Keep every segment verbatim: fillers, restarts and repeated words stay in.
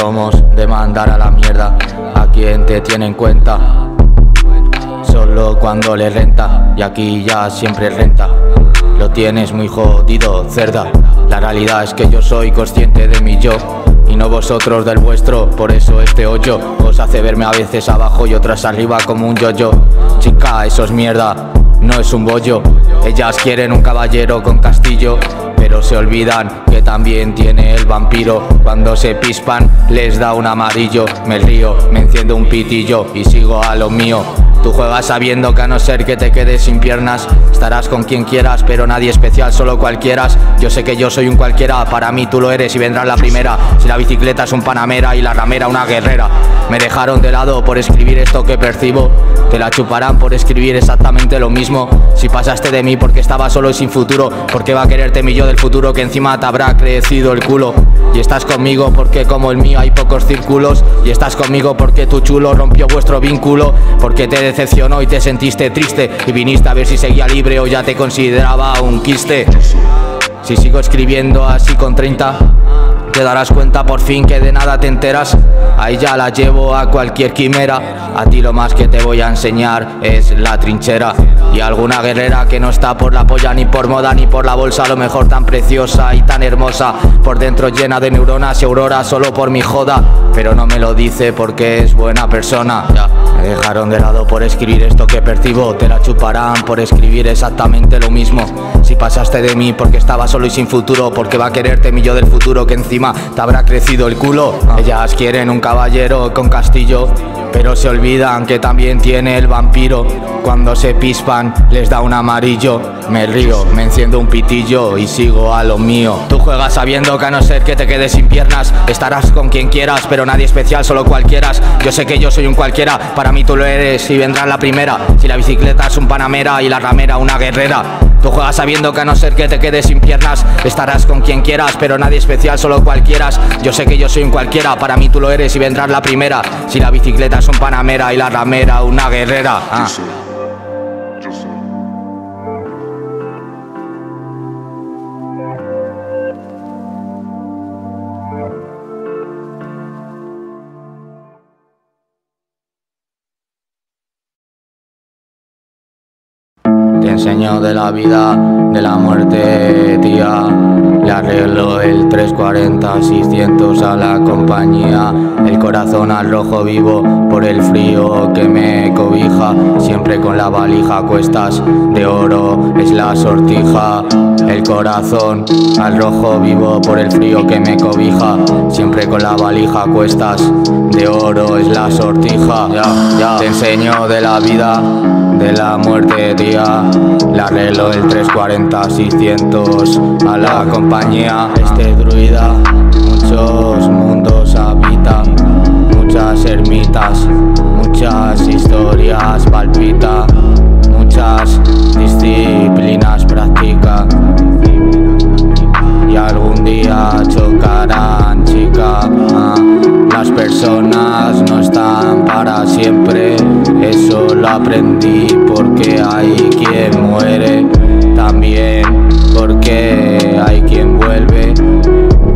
somos de mandar a la mierda a quien te tiene en cuenta, solo cuando le renta, y aquí ya siempre renta. Lo tienes muy jodido, cerda. La realidad es que yo soy consciente de mi yo y no vosotros del vuestro, por eso este hoyo os hace verme a veces abajo y otras arriba como un yo-yo. Chica, eso es mierda, no es un bollo. Ellas quieren un caballero con castillo, pero se olvidan que también tiene el vampiro. Cuando se pispan les da un amarillo. Me río, me enciendo un pitillo y sigo a lo mío. Tú juegas sabiendo que a no ser que te quedes sin piernas, estarás con quien quieras, pero nadie especial, solo cualquiera. Yo sé que yo soy un cualquiera, para mí tú lo eres y vendrás la primera. Si la bicicleta es un panamera y la ramera una guerrera. Me dejaron de lado por escribir esto que percibo, te la chuparán por escribir exactamente lo mismo. Si pasaste de mí porque estaba solo y sin futuro, porque va a quererte mi yo del futuro que encima te habrá crecido el culo. Y estás conmigo porque como el mío hay pocos círculos, y estás conmigo porque tu chulo rompió vuestro vínculo, porque te decepcionó y te sentiste triste y viniste a ver si seguía libre o ya te consideraba un quiste. Si sigo escribiendo así con treinta, te darás cuenta por fin que de nada te enteras. Ahí ya la llevo a cualquier quimera. A ti lo más que te voy a enseñar es la trinchera. Y alguna guerrera que no está por la polla, ni por moda, ni por la bolsa, a lo mejor tan preciosa y tan hermosa, por dentro llena de neuronas y aurora, solo por mi joda, pero no me lo dice porque es buena persona. Ya. Me dejaron de lado por escribir esto que percibo, te la chuparán por escribir exactamente lo mismo. Si pasaste de mí porque estaba solo y sin futuro, porque va a quererte mi yo del futuro que encima te habrá crecido el culo. Ellas quieren un caballero con castillo, pero se olvidan que también tiene el vampiro. Cuando se pispan les da un amarillo. Me río, me enciendo un pitillo y sigo a lo mío. Tú juegas sabiendo que a no ser que te quedes sin piernas, estarás con quien quieras, pero nadie especial, solo cualquiera. Yo sé que yo soy un cualquiera, para mí tú lo eres y vendrás la primera. Si la bicicleta es un panamera y la ramera una guerrera. Tú juegas sabiendo que a no ser que te quedes sin piernas, estarás con quien quieras, pero nadie especial, solo cualquiera. Yo sé que yo soy un cualquiera, para mí tú lo eres y vendrás la primera. Si la bicicleta es un panamera y la ramera una guerrera. Ah. Te enseño de la vida, de la muerte, tía. Le arreglo el trescientos cuarenta seiscientos a la compañía. El corazón al rojo vivo por el frío que me cobija. Siempre con la valija, cuestas de oro es la sortija. El corazón al rojo vivo por el frío que me cobija. Siempre con la valija, cuestas de oro es la sortija. Ya, ya. Te enseño de la vida, de la muerte, tía. Le arreglo el trescientos cuarenta seiscientos a la compañía. Este druida muchos mundos habita, muchas ermitas, muchas historias palpita, muchas disciplinas practica, y algún día chocarán, chica. Ah, las personas no están para siempre, eso lo aprendí porque hay quien muere, también porque hay quien vuelve,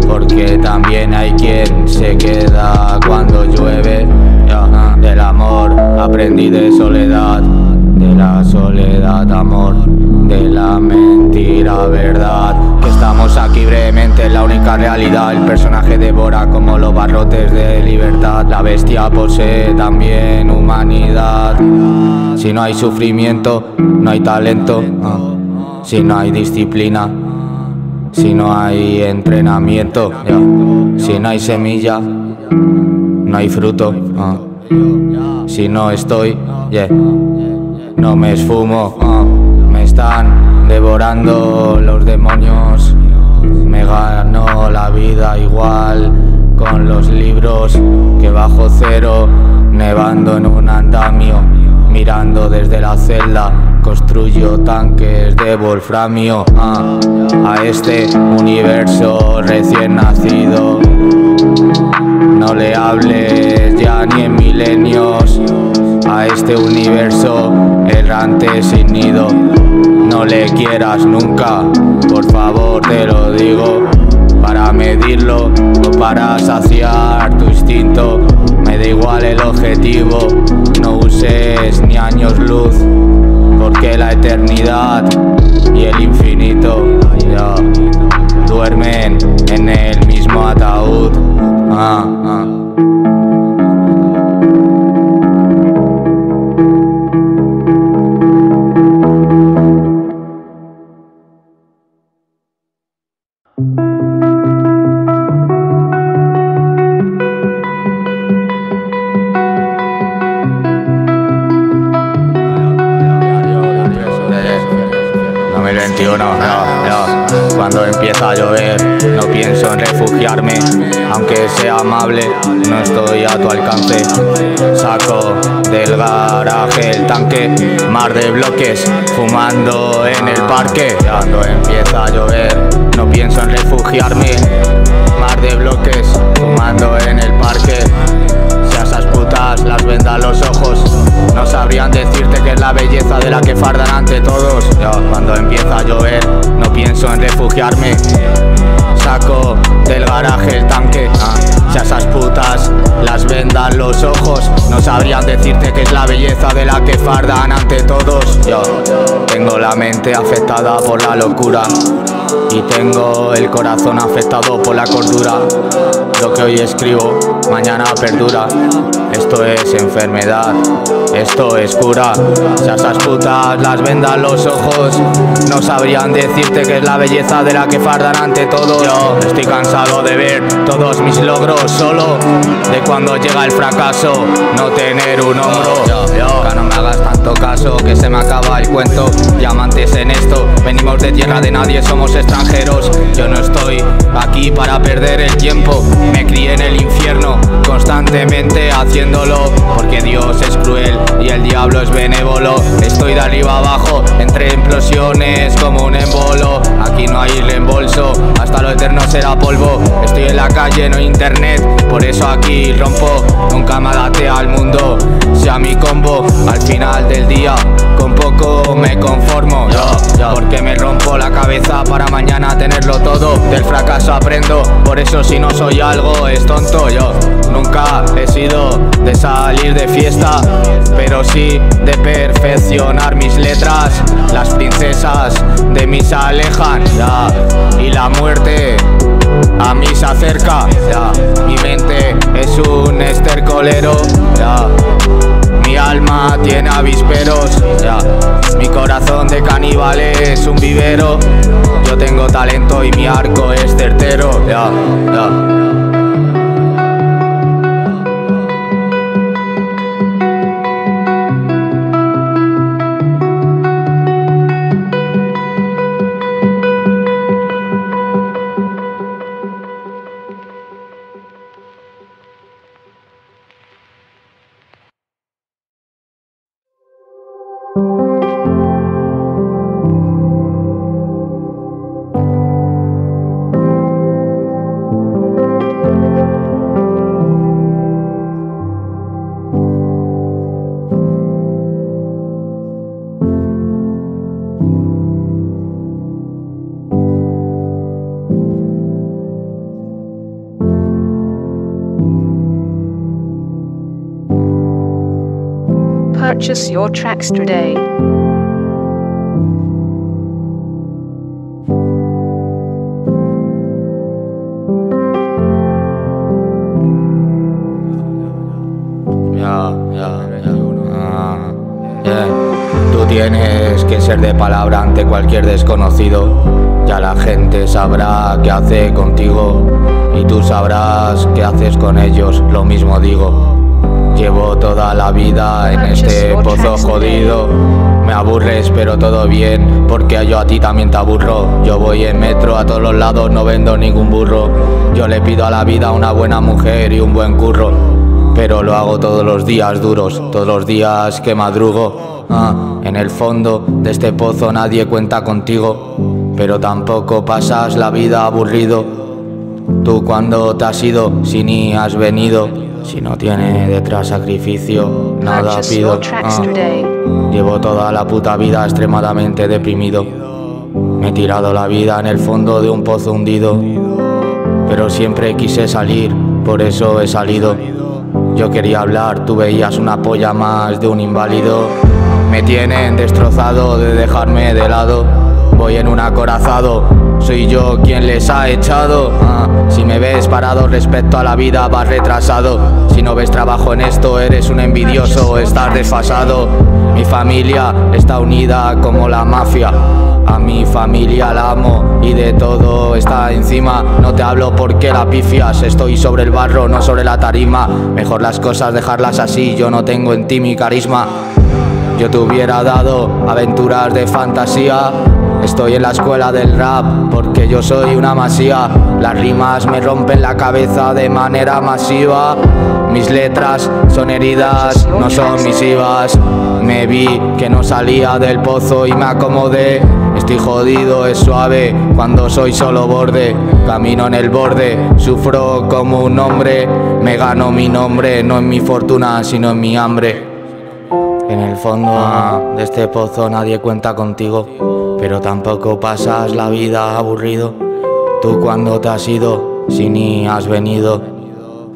porque también hay quien se queda cuando llueve. Ah, del amor aprendí de soledad, de la soledad amor, de la mentira verdad. Estamos aquí brevemente, la única realidad. El personaje devora como los barrotes de libertad. La bestia posee también humanidad. Si no hay sufrimiento, no hay talento. Si no hay disciplina, si no hay entrenamiento, si no hay semilla, no hay fruto. Si no estoy, yeah, no me esfumo. Me están devorando los demonios. Me ganó la vida igual con los libros, que bajo cero, nevando en un andamio, mirando desde la celda, construyo tanques de wolframio. ah, A este universo recién nacido no le hables ya ni en milenios. A este universo errante sin nido no le quieras nunca, por favor te lo digo, para medirlo o para saciar tu historia. distinto. Me da igual el objetivo, no uses ni años luz, porque la eternidad y el infinito ya, duermen en el mismo ataúd. ah, ah. veintiuno, no, no. Cuando empieza a llover, no pienso en refugiarme, aunque sea amable, no estoy a tu alcance. Saco del garaje el tanque, mar de bloques, fumando en el parque. Cuando empieza a llover, no pienso en refugiarme, mar de bloques, fumando en el parque. Si a esas putas las vendan los ojos, no sabrían decirte que es la belleza de la que fardan ante todos. Yo, cuando empieza a llover, no pienso en refugiarme. Saco del garaje el tanque. Ah, si a esas putas las vendan los ojos, no sabrían decirte que es la belleza de la que fardan ante todos. Yo tengo la mente afectada por la locura y tengo el corazón afectado por la cordura. Lo que hoy escribo, mañana perdura. Esto es enfermedad, esto es cura. Si a esas putas las vendan los ojos, no sabrían decirte que es la belleza de la que fardan ante todo. Yo estoy cansado de ver todos mis logros solo, de cuando llega el fracaso, no tener un hombro. Yo, yo, que no me hagas tanto caso, que se me acaba el cuento. Diamantes en esto, venimos de tierra de nadie, somos extranjeros. Yo no estoy aquí para perder el tiempo, me crié en el infierno, constantemente haciéndolo, porque Dios es cruel y el diablo es benévolo. Estoy de arriba abajo, entre implosiones como un embolo. Aquí no hay reembolso, hasta lo eterno será polvo. Estoy en la calle, no hay internet, por eso aquí rompo. Nunca me adapté al mundo, sea mi combo. Al final del día, con poco me conformo. Yo, porque me rompo la cabeza para mañana tenerlo todo. Del fracaso aprendo, por eso si no soy algo es tonto. Yo nunca he sido de salir de fiesta, pero sí de perfeccionar mis letras. Las princesas de mí se alejan, ya, y la muerte a mí se acerca, ya. Mi mente es un estercolero, ya. Mi alma tiene avisperos, ya. Mi corazón de caníbal es un vivero. Yo tengo talento y mi arco es certero, ya, ya. Purchase your tracks today. Tú tienes que ser de palabra ante cualquier desconocido. Ya la gente sabrá qué hace contigo y tú sabrás qué haces con ellos, lo mismo digo. Llevo toda la vida en este pozo jodido. Me aburres pero todo bien, porque yo a ti también te aburro. Yo voy en metro a todos los lados, no vendo ningún burro. Yo le pido a la vida una buena mujer y un buen curro, pero lo hago todos los días duros, todos los días que madrugo. ah, En el fondo de este pozo nadie cuenta contigo, pero tampoco pasas la vida aburrido. Tú cuando te has ido, si ni has venido. Si no tiene detrás sacrificio, nada pido. ah. Llevo toda la puta vida extremadamente deprimido. Me he tirado la vida en el fondo de un pozo hundido, pero siempre quise salir por eso he salido. Yo quería hablar, tú veías una polla más de un inválido. Me tienen destrozado de dejarme de lado. Voy en un acorazado, soy yo quien les ha echado. ah, Si me ves parado respecto a la vida vas retrasado. Si no ves trabajo en esto eres un envidioso, estás desfasado. Mi familia está unida como la mafia. A mi familia la amo y de todo está encima. No te hablo porque la pifias, estoy sobre el barro, no sobre la tarima. Mejor las cosas dejarlas así, yo no tengo en ti mi carisma. Yo te hubiera dado aventuras de fantasía. Estoy en la escuela del rap porque yo soy una masía. Las rimas me rompen la cabeza de manera masiva. Mis letras son heridas, no son misivas. Me vi que no salía del pozo y me acomodé. Estoy jodido, es suave cuando soy solo borde. Camino en el borde, sufro como un hombre. Me gano mi nombre, no en mi fortuna sino en mi hambre. En el fondo ah, de este pozo nadie cuenta contigo, pero tampoco pasas la vida aburrido. Tú cuando te has ido, si ni has venido,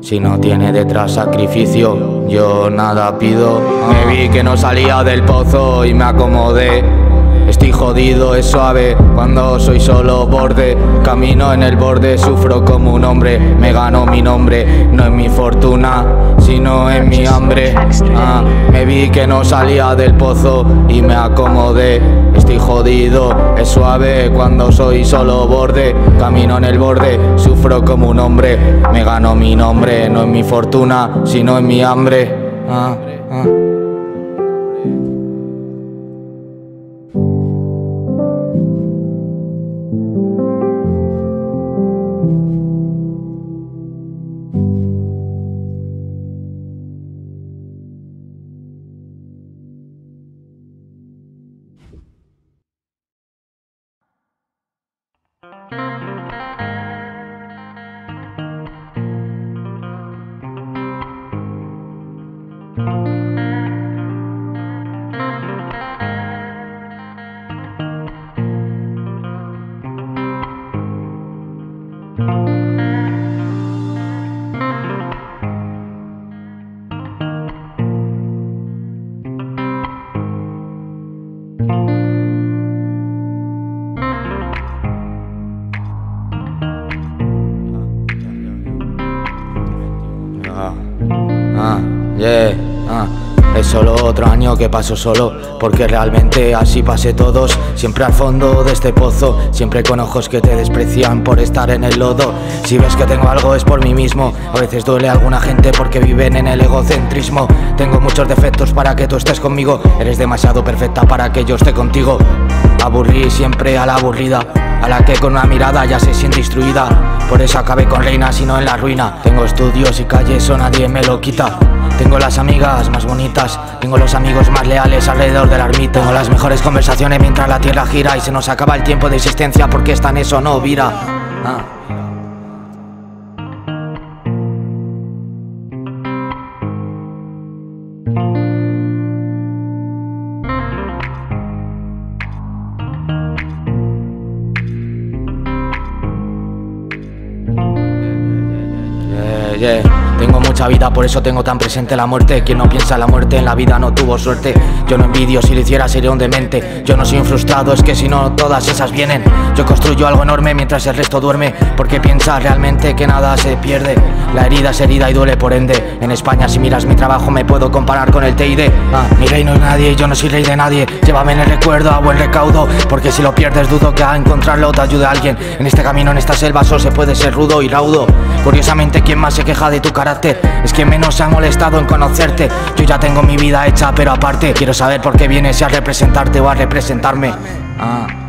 si no tiene detrás sacrificio, yo nada pido. Me vi que no salía del pozo y me acomodé. Estoy jodido, es suave cuando soy solo borde. Camino en el borde, sufro como un hombre. Me gano mi nombre, no en mi fortuna sino en mi hambre. ah, Me vi que no salía del pozo y me acomodé. Estoy jodido, es suave cuando soy solo borde. Camino en el borde, sufro como un hombre. Me gano mi nombre, no en mi fortuna sino en mi hambre. ah, ah. Yeah, ah. Es solo otro año que paso solo, porque realmente así pasé todos. Siempre al fondo de este pozo, siempre con ojos que te desprecian por estar en el lodo. Si ves que tengo algo es por mí mismo. A veces duele a alguna gente porque viven en el egocentrismo. Tengo muchos defectos para que tú estés conmigo. Eres demasiado perfecta para que yo esté contigo. Aburrí siempre a la aburrida, a la que con una mirada ya se siente instruida. Por eso acabé con reinas y no en la ruina. Tengo estudios y calles o nadie me lo quita. Tengo las amigas más bonitas, tengo los amigos más leales alrededor de la ermita. Tengo las mejores conversaciones mientras la tierra gira y se nos acaba el tiempo de existencia porque esta en eso no vira. ah. Yeah, yeah. Tengo mucha vida, por eso tengo tan presente la muerte. Quien no piensa en la muerte, en la vida no tuvo suerte. Yo no envidio, si lo hiciera sería un demente. Yo no soy un frustrado, es que si no todas esas vienen. Yo construyo algo enorme mientras el resto duerme, porque piensa realmente que nada se pierde. La herida es herida y duele por ende. En España si miras mi trabajo me puedo comparar con el T I D. ah, Mi rey no es nadie, yo no soy rey de nadie. Llévame en el recuerdo a buen recaudo, porque si lo pierdes dudo que a encontrarlo te ayude alguien. En este camino, en esta selva, solo se puede ser rudo y raudo. Curiosamente quien más se queja de tu cara es quien menos se ha molestado en conocerte. Yo ya tengo mi vida hecha, pero aparte quiero saber por qué vienes y a representarte o a representarme. ah.